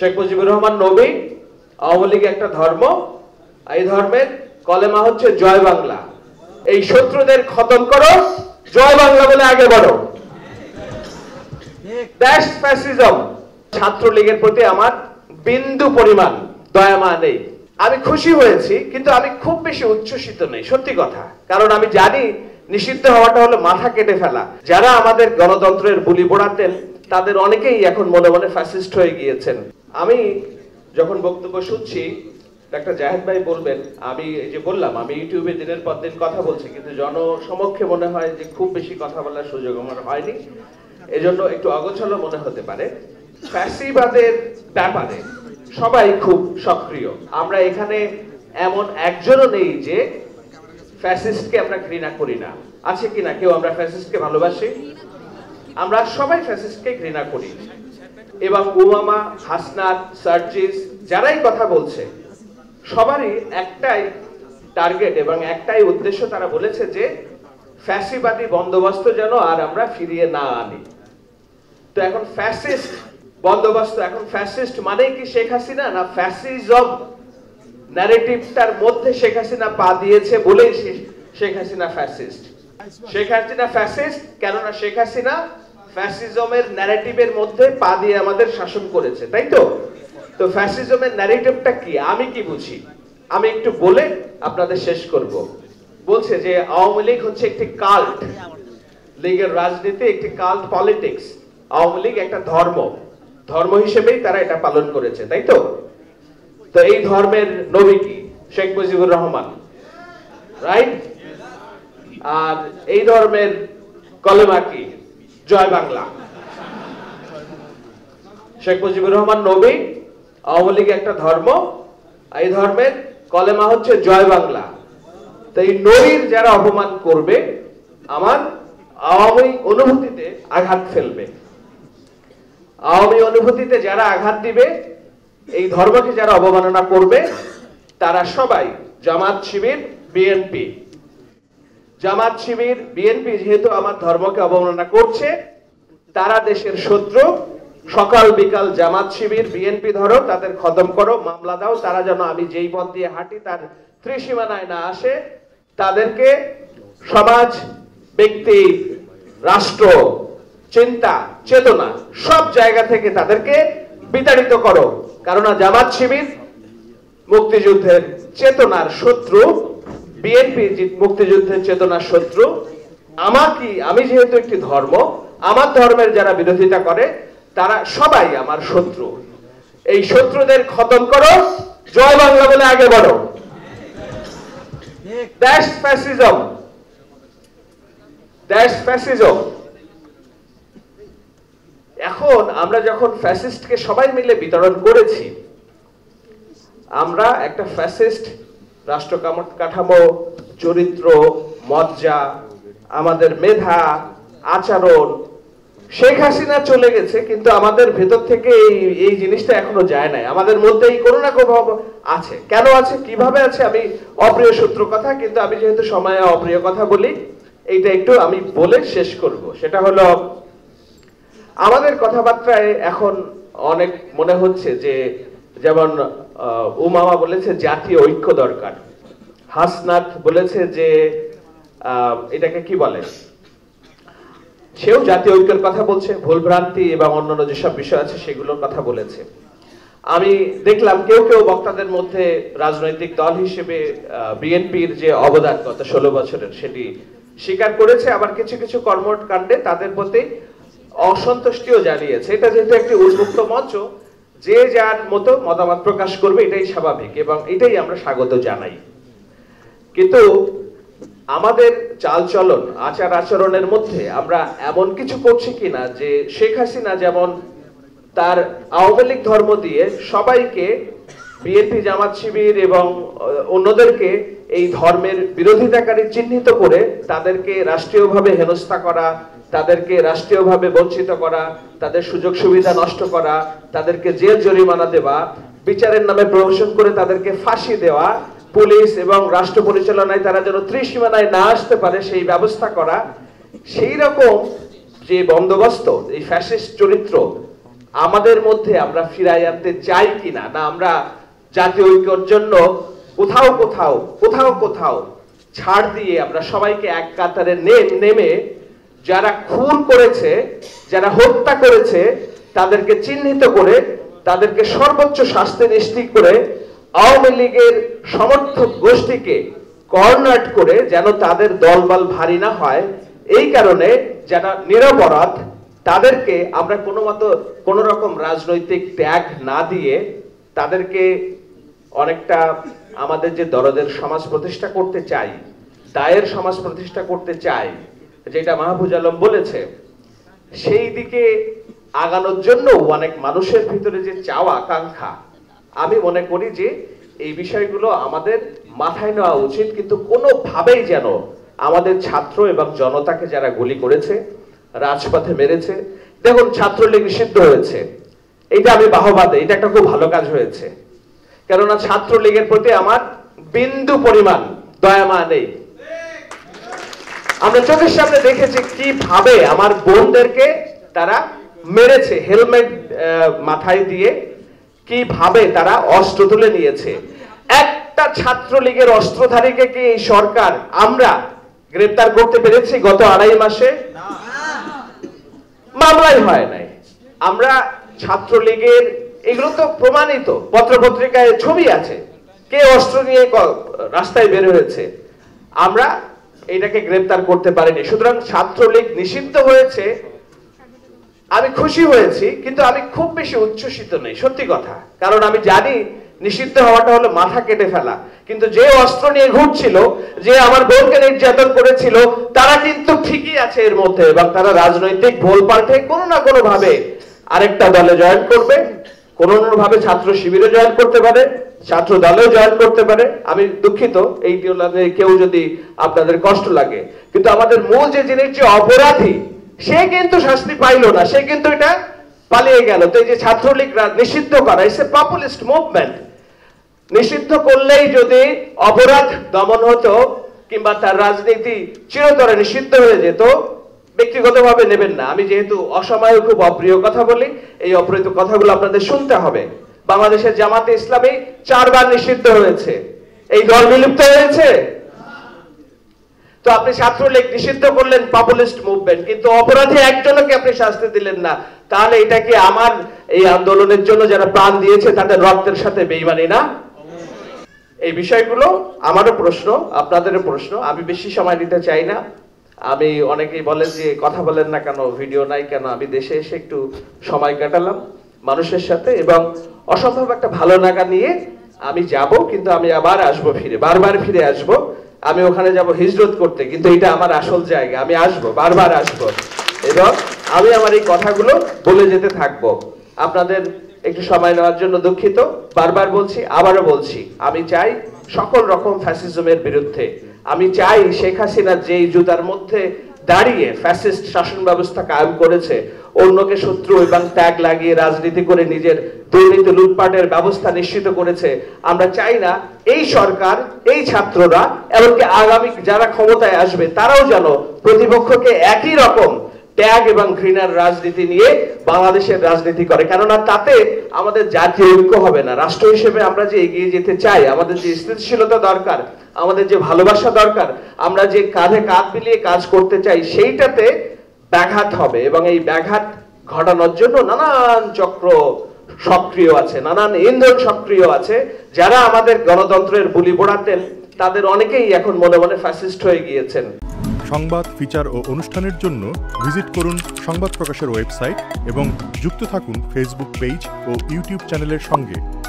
শেখ মুজিবুর রহমান নবী, আওয়ামী লীগ একটা ধর্ম, এই ধর্মের কলেমা হচ্ছে জয় বাংলা। এই শত্রুদের খতম করো, জয় বাংলা বলে আগে বলো। ছাত্রলীগের প্রতি আমার বিন্দু পরিমাণ দয়া মায়া নেই। আমি খুশি হয়েছি, কিন্তু আমি খুব বেশি উচ্ছ্বসিত নই, সত্যি কথা। কারণ আমি জানি নিষিদ্ধ হওয়াটা হলো মাথা কেটে ফেলা। যারা আমাদের গণতন্ত্রের বুলি বোড়াতেন তাদের অনেকেই এখন মনে মনে ফ্যাসিস্ট হয়ে গিয়েছেন। আমি যখন বক্তব্য শুনছি, ডাক্তার জাহেদ ভাই বলবেন, আমি এই যে বললাম আমি ইউটিউবে দিনের পর দিন কথা বলছি, কিন্তু জনসমক্ষে মনে হয় যে খুব বেশি কথা বলার সুযোগ আমার হয়নি, এজন্য একটু অগোছালো মনে হতে পারে। ফ্যাসিবাদের ব্যাপারে সবাই খুব সক্রিয়। আমরা এখানে এমন একজনও নেই যে ফ্যাসিস্টকে আমরা ঘৃণা করি না, আছে কিনা কেউ? আমরা ফ্যাসিস্টকে ভালোবাসি, আমরা সবাই ফ্যাসিস্টকে ঘৃণা করি। এবং ওবামা, হাসনাত, সার্জিস যারাই কথা বলছে সবারই একটাই টার্গেট এবং একটাই উদ্দেশ্য। তারা বলেছে যে ফ্যাসিবাদী বন্দোবস্ত যেন আর আমরা ফিরিয়ে না আনি। তো এখন ফ্যাসিস্ট বন্দোবস্ত, এখন ফ্যাসিস্ট মানে কি শেখ হাসিনা? না, ফ্যাসিজম ন্যারেটিভটার মধ্যে শেখ হাসিনা পা দিয়েছে বলেই শেখ হাসিনা ফ্যাসিস্ট। শেখ হাসিনা ফ্যাসিস্ট কেননা শেখ হাসিনা ফ্যাসিজমের ন্যারেটিভের মধ্যে পা দিয়ে আমাদের শাসন করেছে, তাই তো? তো ফ্যাসিজমের ন্যারেটিভটা কি, আমি কি বুঝি, আমি একটু বলে আপনাদের শেষ করব। বলছে যে আওয়ামী লীগ হচ্ছে একটি কাল্ট, লীগের রাজনীতি একটি কাল্ট পলিটিক্স। আওয়ামী লীগ একটা ধর্ম, ধর্ম হিসেবেই তারা এটা পালন করেছে, তাই তো? তো এই ধর্মের নবী কি? শেখ মুজিবুর রহমান, রাইট? আর এই ধর্মের কলেমা কি? জয় বাংলা। শেখ মুজিবুর রহমান নবী, আওয়ামী লীগ একটা ধর্ম, এই ধর্মের কলেমা হচ্ছে জয় বাংলা। তো এই নবীর যারা অপমান করবে আমার আওয়ামী অনুভূতিতে আঘাত ফেলবে, আওয়ামী অনুভূতিতে যারা আঘাত দিবে, এই ধর্মকে যারা অবমাননা করবে, তারা সবাই জামাত শিবির, বিএনপি। জামাত শিবির, বিএনপি যেহেতু আমার ধর্মকে অবমাননা করছে, তারা দেশের শত্রু। সকাল বিকাল জামাত শিবির, বিএনপি ধরো, তাদের খতম করো, মামলা দাও, তারা যেন আমি যেই পথ দিয়ে হাঁটি তার ত্রিসীমানায় না আসে। তাদেরকে সমাজ, ব্যক্তি, রাষ্ট্র, চিন্তা, চেতনা সব জায়গা থেকে তাদেরকে বিতাড়িত করো। কেননা জামাত শিবির মুক্তিযুদ্ধের চেতনার শত্রু, বিএনপি মুক্তিযুদ্ধের চেতনার শত্রু। আমি যেহেতু একটি ধর্ম, আমার ধর্মের যারা বিরোধিতা করে তারা সবাই আমার শত্রু। এই শত্রুদের খতম করো, জয় বাংলা বলে আগে বলো। That's fascism. That's fascism. এখন আমরা যখন ফ্যাসিস্টকে সবাই মিলে বিতরণ করেছি, আমরা একটা ফ্যাসিস্ট রাষ্ট্র কাঠামো, চরিত্র, মজ্জা, আমাদের মেধা, আচরণ, শেখ হাসিনা চলে গেছে কিন্তু আমাদের ভেতর থেকে এই জিনিসটা এখনো যায় নাই, আমাদের মধ্যে এই কোনো না কোনো আছে। কেন আছে, কিভাবে আছে, আমি অপ্রিয় সূত্র কথা, কিন্তু আমি যেহেতু সময়ে অপ্রিয় কথা বলি, এইটা একটু আমি বলে শেষ করব। সেটা হলো, আমাদের কথাবার্তায় এখন অনেক মনে হচ্ছে যে, যেমন উমামা বলেছে জাতীয় ঐক্য দরকার, হাসনাত বলেছে যে এটাকে কি বলে, সেও জাতীয় ঐক্যের কথা বলছে, ভুলভ্রান্তি এবং অন্যান্য যেসব বিষয় আছে সেগুলোর কথা বলেছে। আমি দেখলাম কেউ কেউ বক্তাদের মধ্যে রাজনৈতিক দল হিসেবে বিএনপির যে অবদান গত 16 বছরের সেটি স্বীকার করেছে, আবার কিছু কিছু কর্মকাণ্ডে তাদের প্রতি অসন্তুষ্টিও জানিয়েছে। এটা যেহেতু একটি উন্মুক্ত মঞ্চ, যে যার মতো মতামত প্রকাশ করবে, এটাই স্বাভাবিক এবং এটাই আমরা স্বাগত জানাই। কিন্তু আমাদের চালচলন, আচার আচরণের মধ্যে আমরা এমন কিছু করছি কিনা যে শেখ হাসিনা যেমন তার আওয়ামী লীগ ধর্ম দিয়ে সবাইকে, বিএনপি, জামাত শিবির এবং অন্যদেরকে এই ধর্মের বিরোধিতাকারী চিহ্নিত করে তাদেরকে রাষ্ট্রীয়ভাবে হেনস্থা করা, তাদেরকে রাষ্ট্রীয়ভাবে বঞ্চিত করা, তাদের সুযোগ সুবিধা নষ্ট করা, তাদেরকে জেল জরিমানা দেওয়া, বিচারের নামে প্রহসন করে তাদেরকে ফাঁসি দেওয়া, পুলিশ এবং রাষ্ট্র পরিচালনায় তারা যেন ত্রিসীমানায় না আসতে পারে সেই ব্যবস্থা করা, সেই রকম যে বন্দোবস্ত, এই ফ্যাসিস্ট চরিত্র আমাদের মধ্যে আমরা ফিরাই আনতে চাই কিনা, না আমরা জাতীয় ঐক্যের জন্য কোথাও কোথাও কোথাও কোথাও ছাড় দিয়ে আমরা সবাইকে এক কাতারে নেমে যারা খুন করেছে, যারা হত্যা করেছে তাদেরকে চিহ্নিত করে তাদেরকে সর্বোচ্চ শাস্তি নিশ্চিত করে আওয়ামী লীগের সমর্থক গোষ্ঠীকে কর্নাট করে যেন তাদের দলবল ভারী না হয়, এই কারণে যারা নিরপরাধ তাদেরকে আমরা কোনো রকম রাজনৈতিক ট্যাগ না দিয়ে তাদেরকে অনেকটা আমাদের যে দরদের সমাজ প্রতিষ্ঠা করতে চাই, দায়ের সমাজ প্রতিষ্ঠা করতে চাই, যেটা মাহফুজ আলম বলেছে, সেই দিকে আগানোর জন্য অনেক মানুষের ভিতরে যে চাওয়া আকাঙ্ক্ষা, আমি মনে করি যে এই বিষয়গুলো আমাদের মাথায় নেওয়া উচিত। কিন্তু কোনোভাবেই যেন আমাদের ছাত্র এবং জনতাকে যারা গুলি করেছে, রাজপথে মেরেছে, দেখুন ছাত্রলীগ নিষিদ্ধ হয়েছে, এইটা আমি বাহবা দেই, এটা একটা খুব ভালো কাজ হয়েছে, কেননা ছাত্রলীগের প্রতি আমার বিন্দু পরিমাণ দয়া নেই। আমরা চোখের সামনে দেখেছি কিভাবে আমার বোনদেরকে তারা মেরেছে, হেলমেট মাথায় দিয়ে কিভাবে তারা অস্ত্র তুলে নিয়েছে। একটা ছাত্রলীগের অস্ত্রধারীকে কি এই সরকার আমরা গ্রেপ্তার করতে পেরেছি গত আড়াই মাসে? মামলাই হয় নাই। আমরা ছাত্রলীগের, এগুলো তো প্রমাণিত, পত্রপত্রিকায় ছবি আছে কে অস্ত্র নিয়ে রাস্তায় বের হয়েছে, আমরা এটাকে গ্রেপ্তার করতে পারিনি। সুতরাং ছাত্রলীগ নিষিদ্ধ হয়েছে, আমি খুশি হয়েছি, কিন্তু আমি খুব বেশি উচ্ছ্বসিত নই সত্যি কথা, কারণ আমি জানি নিষিদ্ধ হওয়াটা হলো মাথা কেটে ফেলা। কিন্তু যে অস্ত্র নিয়ে ঘুরছিল, যে আমার বোনকে নির্যাতন করেছিল, তারা কিন্তু ঠিকই আছে এর মধ্যে, এবং তারা রাজনৈতিক ভোল পাল্টে কোনো না কোনো ভাবে আরেকটা দলে জয়েন করবে, কোনো না ভাবে ছাত্র শিবিরে জয়েন করতে পারে, ছাত্র দলেও জয়েন করতে পারে। আমি দুঃখিত এই কেউ যদি আপনাদের কষ্ট লাগে, কিন্তু আমাদের মূল যে জিনিস, যে অপরাধী সে কিন্তু শাস্তি পাইল না, সে কিন্তু এটা পালিয়ে গেল। তো এই যে ছাত্রলীগ নিষিদ্ধ করা, ইটস এ পপুলিস্ট মুভমেন্ট। নিষিদ্ধ করলেই যদি অপরাধ দমন হতো কিংবা তার রাজনীতি চিরতরে নিষিদ্ধ হয়ে যেত, ব্যক্তিগতভাবে নেবেন না, আমি যেহেতু অসময়ে খুব অপ্রিয় কথা বলি, এই অপ্রিয় কথাগুলো আপনাদের শুনতে হবে। বাংলাদেশের জামায়াতে ইসলামী 4বার নিষিদ্ধ হয়েছে, এই দল বিলুপ্ত হয়েছে। তো আপনি ছাত্রলীগ নিষিদ্ধ করলেন, পপুলিস্ট মুভমেন্ট, কিন্তু অপরাধী একজনকে আপনি শাস্তি দিলেন না, তাহলে এটা কি আমার এই আন্দোলনের জন্য যারা প্রাণ দিয়েছে তাদের রক্তের সাথে বেইমানি না? এই বিষয়গুলো আমারও প্রশ্ন, আপনাদেরও প্রশ্ন। আমি বেশি সময় দিতে চাই না। আমি অনেকেই বলেন যে কথা বলেন না কেন, ভিডিও নাই কেন, আমি দেশে এসে একটু সময় কাটালাম মানুষের সাথে, এবং অসম্ভব একটা ভালো লাগা নিয়ে আমি যাব, কিন্তু আমি আবার আসবো ফিরে, বারবার ফিরে আসবো। আমি ওখানে যাব হিজরত করতে, কিন্তু এটা আমার আসল জায়গা, আমি আসবো, বারবার আসবো, এবং আমি আমার এই কথাগুলো বলে যেতে থাকবো। আপনাদের একটু সময় নেওয়ার জন্য দুঃখিত, বারবার বলছি, আবারও বলছি, আমি চাই সকল রকম ফ্যাসিজমের বিরুদ্ধে, আমি চাই শেখ হাসিনা যেই জুতার মধ্যে দাঁড়িয়ে ফ্যাসিস্ট শাসন ব্যবস্থা কায়েম করেছে, অন্যকে শত্রু এবং ট্যাগ লাগিয়ে রাজনীতি করে নিজের দুর্নীতি লুটপাটের ব্যবস্থা নিশ্চিত করেছে, আমরা চাই না এই সরকার, এই ছাত্ররা, এমনকি আগামী যারা ক্ষমতায় আসবে তারাও যেন প্রতিপক্ষকে একই রকম ট্যাগ এবং ঘৃণার রাজনীতি নিয়ে বাংলাদেশের রাজনীতি করে, কেননা তাতে আমাদের জাতীয় ঐক্য হবে না। রাষ্ট্র হিসেবে আমরা যে এগিয়ে যেতে চাই, আমাদের যে স্থিতিশীলতা দরকার, আমাদের যে ভালোবাসা দরকার, আমরা যে কাঁধে কাঁধ মিলিয়ে কাজ করতে চাই, সেইটাতে ব্যাঘাত হবে, এবং এই ব্যাঘাত ঘটানোর জন্য নানান চক্র সক্রিয় আছে, নানান ইন্ধন সক্রিয় আছে। যারা আমাদের গণতন্ত্রের বুলি বোড়াতেন তাদের অনেকেই এখন মনে মনে ফ্যাসিস্ট হয়ে গিয়েছেন। সংবাদ, ফিচার ও অনুষ্ঠানের জন্য ভিজিট করুন সংবাদ প্রকাশের ওয়েবসাইট এবং যুক্ত থাকুন ফেসবুক পেজ ও ইউটিউব চ্যানেলের সঙ্গে।